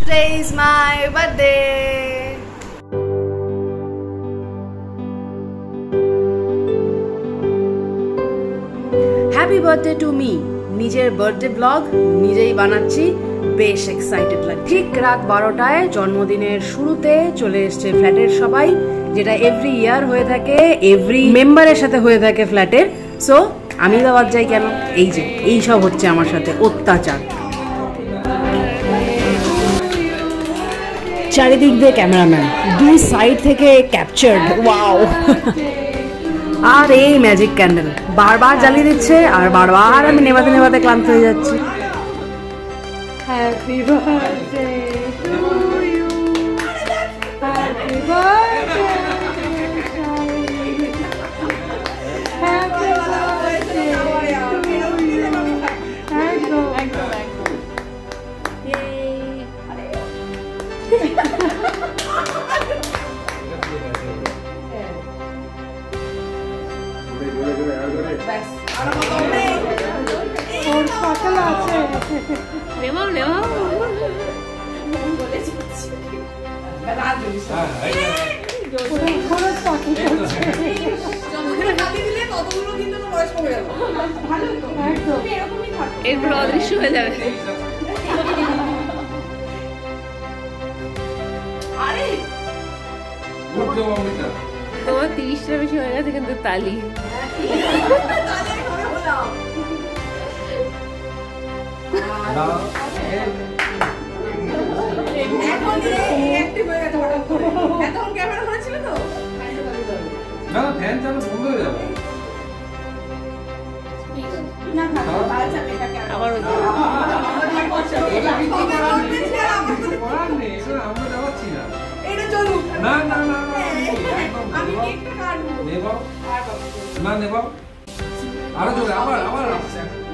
Today is my birthday. Happy birthday to me. Nijer birthday vlog nijei banacchi. বেশ excited লাগে। ঠিক রাত 12টায় জন্মদিনের শুরুতে চলে এসেছে ফ্ল্যাটের সবাই, যেটা এভরি ইয়ার হয়ে থাকে, এভরি মেম্বারের সাথে হয়ে থাকে ফ্ল্যাটের। সো আমি দাওয়াত যাই কেন, এই যে এই সব হচ্ছে আমার সাথে অত্যাচার। চারিদিক দিয়ে ক্যামেরাম্যান, দুই সাইড থেকে ক্যাপচার্ড। ওয়াও! আর এই ম্যাজিক ক্যান্ডেল বারবার জ্বালিয়ে দিচ্ছে আর বারবার আমি নেভাতে নেভাতে ক্লান্ত হয়ে যাচ্ছি। Happy birthday to you. Happy birthday. Happy birthday to you. Yay. তোমার 30টা বেশি হয়ে গেছে, কিন্তু তালি আরো জোরে, আবার আবার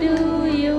টু ইউ।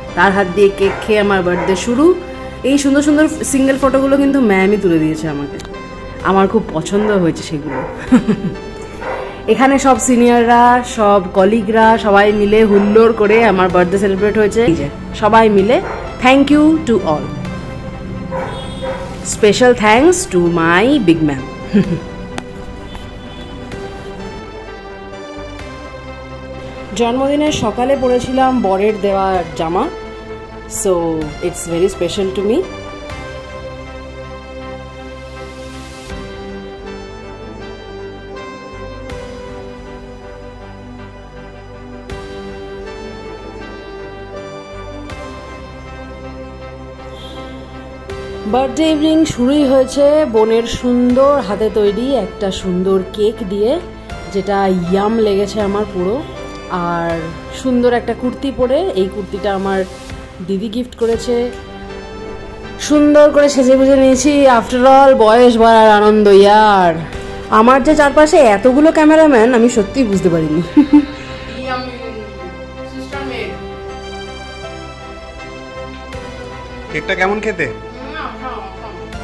তার হাত দিয়ে কেক খেয়ে আমার বার্থডে শুরু। এই সুন্দর সুন্দর সিঙ্গেল ফটোগুলো কিন্তু ম্যামই তুলে দিয়েছে আমাকে, আমার খুব পছন্দ হয়েছে সেগুলো। এখানে সব সিনিয়ররা, সব কলিগরা সবাই মিলে হুল্লোড় করে আমার বার্থডে সেলিব্রেট হয়েছে সবাই মিলে। Thank you to all, special thanks to my big ma'am. জন্মদিনের সকালে পরেছিলাম বরের দেওয়া জামা, so it's very special to me. Birthday evening শুরুই হয়েছে বোনের সুন্দর হাতে তৈরি একটা সুন্দর কেক দিয়ে, যেটা ইয়াম লেগেছে আমার পুরো। আর সুন্দর একটা কুর্তি পরে, এই কুর্তিটা আমার দিদি গিফট করেছে। সুন্দর করে সেজে গুজে নিয়েছি, আফটারঅল বয়স বাড়ার আনন্দ ইয়ার। আমার যে চারপাশে এতগুলো ক্যামেরাম্যান, আমি সত্যিই বুঝতে পারিনি। কেকটা কেমন খেতে?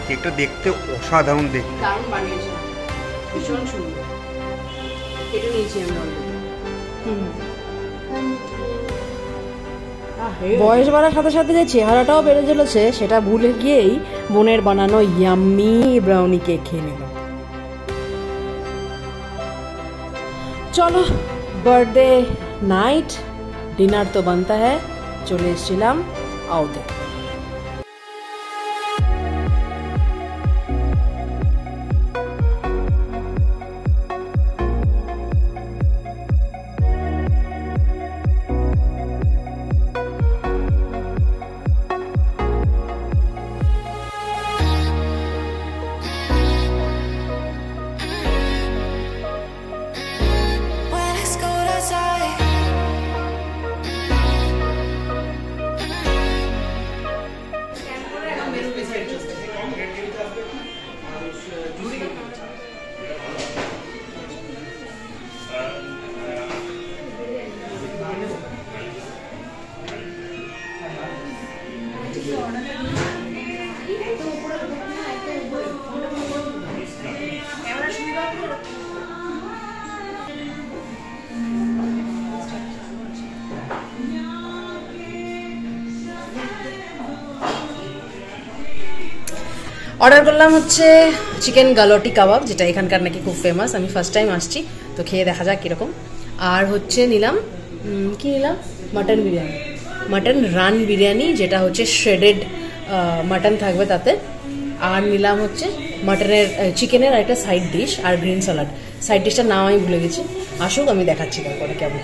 কেকটা দেখতে অসাধারণ, দেখতে দারুণ বানিয়েছে, ভীষণ সুন্দর। কেটে নিয়েছি আমরা। বয়স বাড়ার সাথে সাথে যে চেহারাটাও বেড়ে চলেছে, সেটা ভুলে গিয়েই বোনের বানানো ইয়াম্মি ব্রাউনি কেক খেয়ে নিল। চলো, বার্থডে নাইট ডিনার তো বানতা হ্যায়। চলে এসেছিলাম আউটে। অর্ডার করলাম হচ্ছে চিকেন গালোটি কাবাব, যেটা এখানকার নাকি খুব ফেমাস। আমি ফার্স্ট টাইম আসছি, তো খেয়ে দেখা যাক কীরকম। আর হচ্ছে নিলাম, কি নিলাম, মাটন বিরিয়ানি, মাটন রান বিরিয়ানি, যেটা হচ্ছে শ্রেডেড মাটন থাকবে তাতে। আর নিলাম হচ্ছে মাটনের চিকেনের আর একটা সাইড ডিশ আর গ্রিন স্যালাড। সাইড ডিশটার নাম আমি ভুলে গেছি, আসুক আমি দেখাচ্ছি তারপরে কেমন।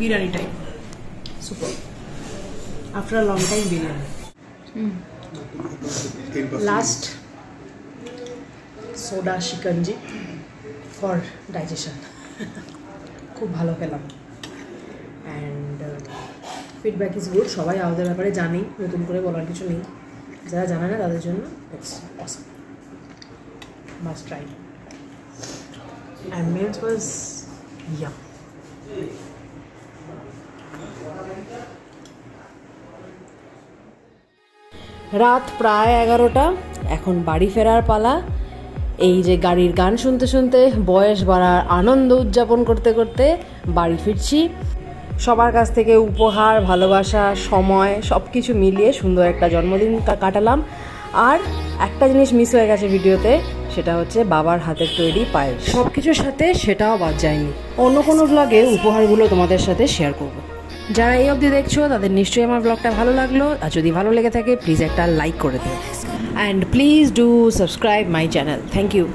Biryani type super after long time biryani. Last soda shikanji for digestion. খুব ভালো খেলাম অ্যান্ড ফিডব্যাক ইজ গুড। সবাই আমাদের ব্যাপারে জানেই, নতুন করে বলার কিছু নেই। যারা জানে না তাদের জন্য it's awesome, must try. And meals was yum. রাত প্রায় 11টা, এখন বাড়ি ফেরার পালা। এই যে গাড়ির গান শুনতে শুনতে, বয়স বাড়ার আনন্দ উদযাপন করতে করতে বাড়ি ফিরছি। সবার কাছ থেকে উপহার, ভালোবাসা, সময় সব কিছু মিলিয়ে সুন্দর একটা জন্মদিন কাটালাম। আর একটা জিনিস মিস হয়ে গেছে ভিডিওতে, সেটা হচ্ছে বাবার হাতের তৈরি পায়েস। সব কিছুর সাথে সেটাও বাদ যায়নি, অন্য কোনো ব্লগে উপহারগুলো তোমাদের সাথে শেয়ার করব। যারা এই অবধি দেখছো তাদের নিশ্চয়ই আমার ব্লগটা ভালো লাগলো, আর যদি ভালো লেগে থাকে প্লিজ একটা লাইক করে দিও। And please do subscribe my channel. Thank you.